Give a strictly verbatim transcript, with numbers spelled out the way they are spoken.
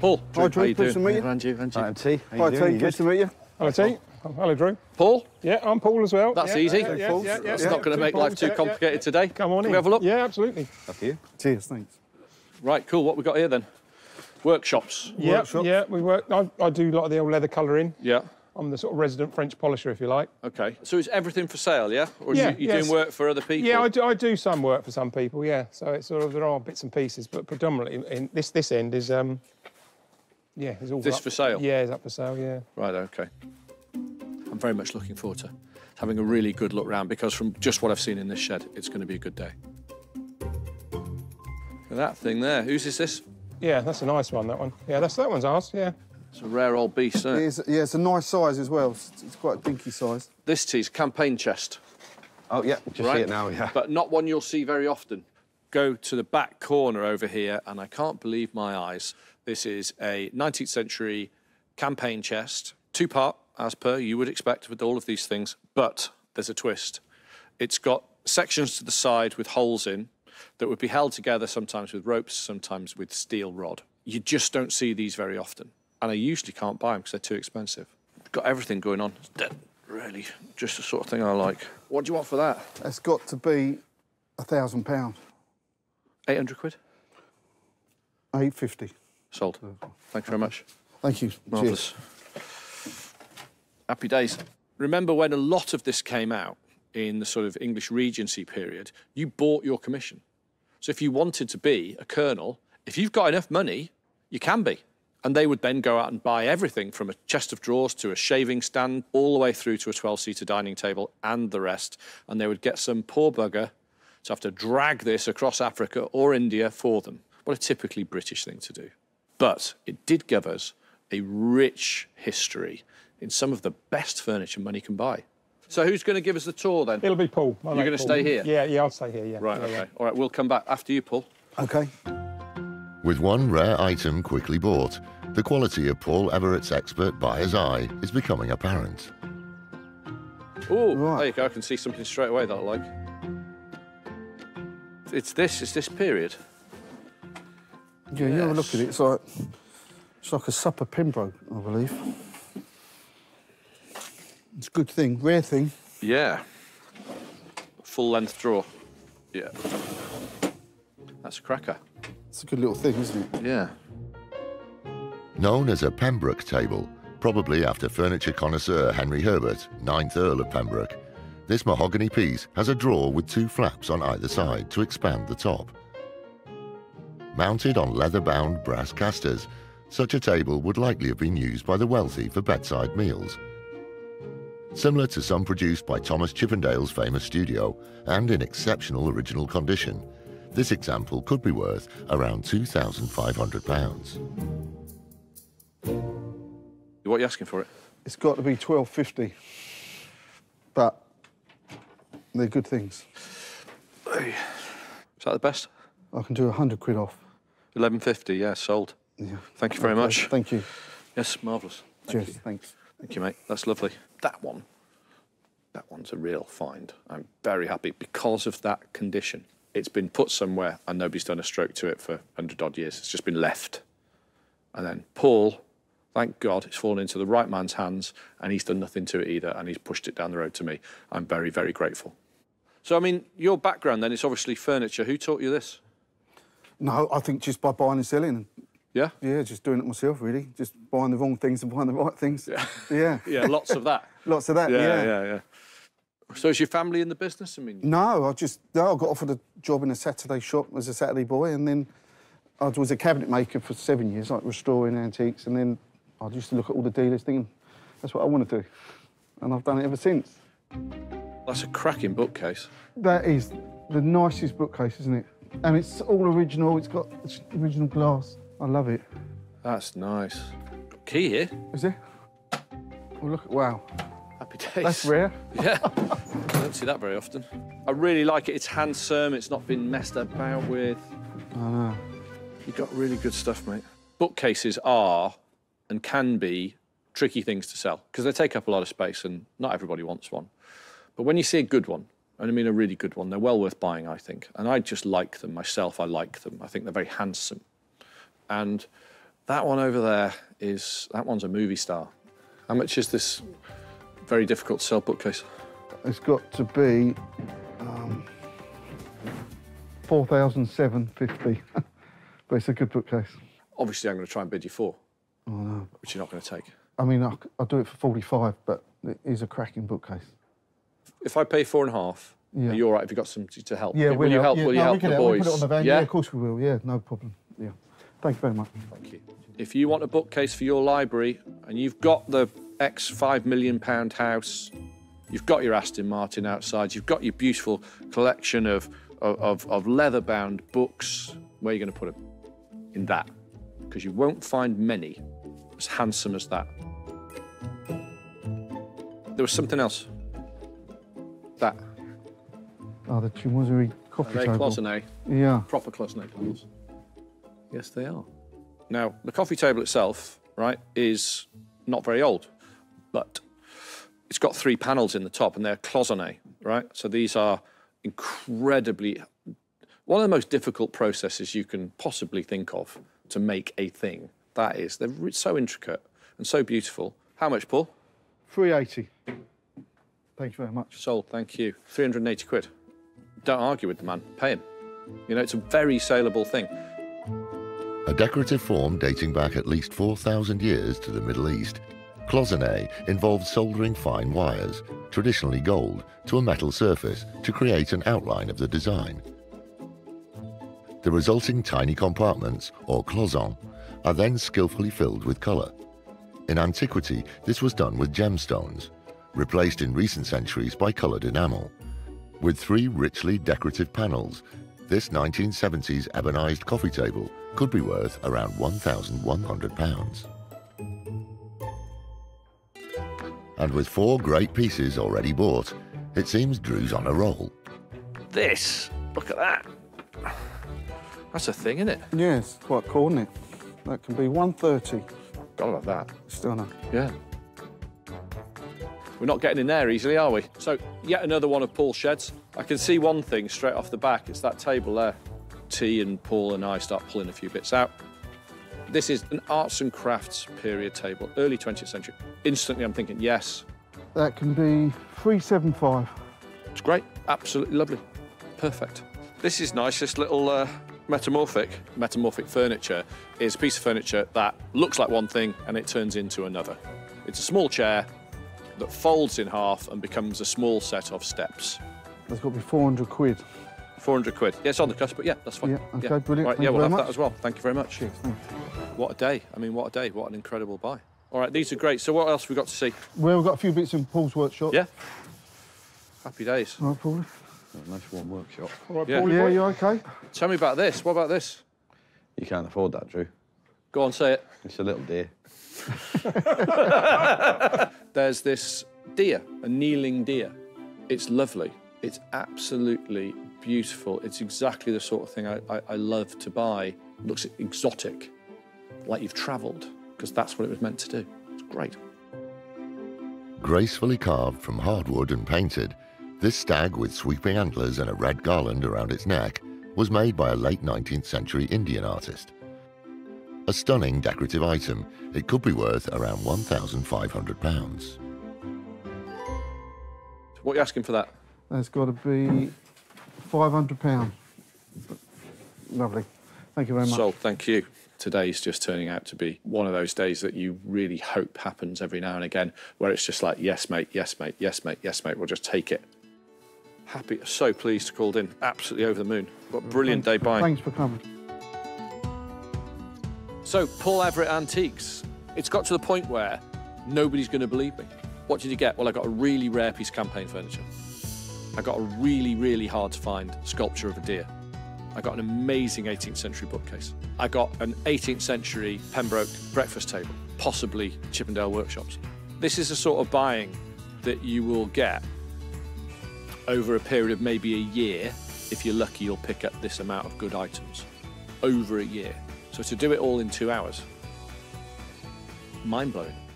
Paul. Drew, hi, Drew. How you doing? Nice to meet you. Hi, I'm T. How you doing? Nice to meet you. Hi, T. Hello, Drew. Paul? Yeah, I'm Paul as well. That's yeah, easy. Yeah, yeah, yeah, That's yeah, not going to make Paul's life too complicated yeah, yeah. today. Come on Can in. we have a look? Yeah, absolutely. Up here. Cheers, thanks. Right, cool. What we got here then? Workshops. Yeah, Workshops. yeah. We work. I, I do a lot of the old leather colouring. Yeah. I'm the sort of resident French polisher, if you like. OK. So is everything for sale, yeah? Or yeah, are you yes. doing work for other people? Yeah, I do, I do some work for some people, yeah. So it's sort of, there are bits and pieces, but predominantly in this, this end is, um, yeah, it's all This up, for sale? Yeah, it's up for sale, yeah. Right, OK. I'm very much looking forward to having a really good look round, because from just what I've seen in this shed, it's going to be a good day. Look at that thing there. Whose is this? Yeah, that's a nice one, that one. Yeah, that's that one's ours, yeah. It's a rare old beast, isn't it? It is, yeah, it's a nice size as well. It's, it's quite a dinky size. This tea's campaign chest. Oh, yeah, just right? see it now, yeah. But not one you'll see very often. Go to the back corner over here, and I can't believe my eyes. This is a nineteenth century campaign chest, two-part, as per you would expect with all of these things, but there's a twist. It's got sections to the side with holes in that would be held together sometimes with ropes, sometimes with steel rod. You just don't see these very often. And I usually can't buy them because they're too expensive. Got everything going on. It's really just the sort of thing I like. What do you want for that? It's got to be a thousand pounds. Eight hundred quid. Eight fifty. Sold. Thank you very much. Thank you. Marvellous. Happy days. Remember when a lot of this came out in the sort of English Regency period? You bought your commission. So if you wanted to be a colonel, if you've got enough money, you can be. And they would then go out and buy everything from a chest of drawers to a shaving stand, all the way through to a twelve-seater dining table and the rest. And they would get some poor bugger to have to drag this across Africa or India for them. What a typically British thing to do. But it did give us a rich history in some of the best furniture money can buy. So who's going to give us the tour then? It'll be Paul. You're going to stay here? Yeah, yeah, I'll stay here, yeah. Right, yeah, OK. Yeah. All right, we'll come back after you, Paul. OK. With one rare item quickly bought, the quality of Paul Everett's expert buyer's eye is becoming apparent. Oh, right. There you go. I can see something straight away that I like. It's this. It's this period. Yeah, yes. You have a look at it. It's like it's like a supper Pembroke, I believe. It's a good thing, rare thing. Yeah. Full length drawer. Yeah. That's a cracker. It's a good little thing, isn't it? Yeah. Known as a Pembroke table, probably after furniture connoisseur Henry Herbert, ninth Earl of Pembroke, this mahogany piece has a drawer with two flaps on either side to expand the top. Mounted on leather-bound brass casters, such a table would likely have been used by the wealthy for bedside meals. Similar to some produced by Thomas Chippendale's famous studio, and in exceptional original condition, this example could be worth around two thousand five hundred pounds. What are you asking for it? It's got to be twelve fifty, but they're good things. Is that the best? I can do a hundred quid off. eleven fifty, yeah, sold. Yeah. Thank you very okay. much. Thank you. Yes, marvellous. Cheers, you. thanks. Thank you, mate. That's lovely. That one, that one's a real find. I'm very happy because of that condition. It's been put somewhere and nobody's done a stroke to it for a hundred odd years. It's just been left. And then Paul, thank God, it's fallen into the right man's hands and he's done nothing to it either and he's pushed it down the road to me. I'm very, very grateful. So, I mean, your background then is obviously furniture. Who taught you this? No, I think just by buying and selling. Yeah? Yeah, just doing it myself, really. Just buying the wrong things and buying the right things. Yeah. Yeah, yeah lots of that. Lots of that, yeah. Yeah, yeah, yeah. So is your family in the business? I mean... No, I just... No, I got offered a job in a Saturday shop as a Saturday boy, and then I was a cabinet maker for seven years, like restoring antiques, and then I used to look at all the dealers thinking, that's what I want to do. And I've done it ever since. That's a cracking bookcase. That is the nicest bookcase, isn't it? And it's all original. It's got original glass. I love it. That's nice. Key here. Is there? Oh, look at... Wow. Happy days. That's rare. Yeah. I don't see that very often. I really like it. It's handsome. It's not been messed about with. I know. You've got really good stuff, mate. Bookcases are and can be tricky things to sell because they take up a lot of space and not everybody wants one. But when you see a good one, and I mean a really good one, they're well worth buying, I think. And I just like them myself. I like them. I think they're very handsome. And That one over there is, that one's a movie star. How much is this very difficult to sell bookcase? It's got to be um, four thousand seven hundred fifty dollars, but it's a good bookcase. Obviously, I'm going to try and bid you four, oh, no. which you're not going to take. I mean, I'll, I'll do it for forty-five, but it is a cracking bookcase. If I pay four and a half, yeah. are you all right if you've got some to help? Yeah, will we'll you help, yeah, will you no, help the help. boys? We'll put it on the van. Yeah? yeah, of course we will, yeah, no problem. Yeah. Thank you very much. Thank you. If you want a bookcase for your library and you've got the X five million pound house, you've got your Aston Martin outside, you've got your beautiful collection of, of, of leather-bound books, where are you going to put them? In that. Because you won't find many as handsome as that. There was something else. That. Oh, the Chimosery coffee table. Are they cloisonné? Yeah. Proper cloisonné tables. Yes, they are. Now, the coffee table itself, right, is not very old, but it's got three panels in the top, and they're cloisonné, right? So these are incredibly... One of the most difficult processes you can possibly think of to make a thing. That is, they're so intricate and so beautiful. How much, Paul? three eighty. Thank you very much. Sold, thank you. three hundred and eighty quid. Don't argue with the man, pay him. You know, it's a very saleable thing. A decorative form dating back at least four thousand years to the Middle East, cloisonné involved soldering fine wires, traditionally gold, to a metal surface to create an outline of the design. The resulting tiny compartments, or cloisons, are then skillfully filled with colour. In antiquity, this was done with gemstones, replaced in recent centuries by coloured enamel. With three richly decorative panels, this nineteen seventies ebonised coffee table could be worth around one thousand one hundred pounds. And with four great pieces already bought, it seems Drew's on a roll. This, look at that. That's a thing, isn't it? Yeah, it's quite cool, isn't it? That can be one thirty. Gotta love that. Still not. Yeah. We're not getting in there easily, are we? So, yet another one of Paul's sheds. I can see one thing straight off the back. It's that table there. T and Paul and I start pulling a few bits out. This is an arts and crafts period table, early twentieth century. Instantly, I'm thinking, yes. That can be three seventy-five. It's great. Absolutely lovely. Perfect. This is nice, this little... Uh, Metamorphic, metamorphic furniture is a piece of furniture that looks like one thing and it turns into another. It's a small chair that folds in half and becomes a small set of steps. That's got to be four hundred quid. four hundred quid. Yeah, it's on the cusp, but yeah, that's fine. Yeah, OK, yeah. Brilliant. Right, yeah, we'll have much. that as well. Thank you very much. Cheers, what a day. I mean, what a day. What an incredible buy. All right, these are great. So what else have we got to see? Well, we've got a few bits in Paul's workshop. Yeah. Happy days. All right, Paul. A nice warm workshop. All right, yeah. Paulie, yeah, you okay? Tell me about this. What about this? You can't afford that, Drew. Go on, say it. It's a little deer. There's this deer, a kneeling deer. It's lovely. It's absolutely beautiful. It's exactly the sort of thing I, I, I love to buy. It looks exotic, like you've travelled, because that's what it was meant to do. It's great. Gracefully carved from hardwood and painted, this stag with sweeping antlers and a red garland around its neck was made by a late nineteenth century Indian artist. A stunning decorative item, it could be worth around one thousand five hundred pounds. What are you asking for that? That's got to be five hundred pounds. Lovely. Thank you very much. So, thank you. Today's just turning out to be one of those days that you really hope happens every now and again, where it's just like, yes, mate, yes, mate, yes, mate, yes, mate, we'll just take it. Happy, so pleased to called in, absolutely over the moon. What a brilliant day buying. Thanks for coming. So, Paul Everett Antiques. It's got to the point where nobody's going to believe me. What did you get? Well, I got a really rare piece of campaign furniture. I got a really, really hard-to-find sculpture of a deer. I got an amazing eighteenth century bookcase. I got an eighteenth century Pembroke breakfast table, possibly Chippendale workshops. This is the sort of buying that you will get over a period of maybe a year. If you're lucky, you'll pick up this amount of good items over a year. So to do it all in two hours, mind-blowing.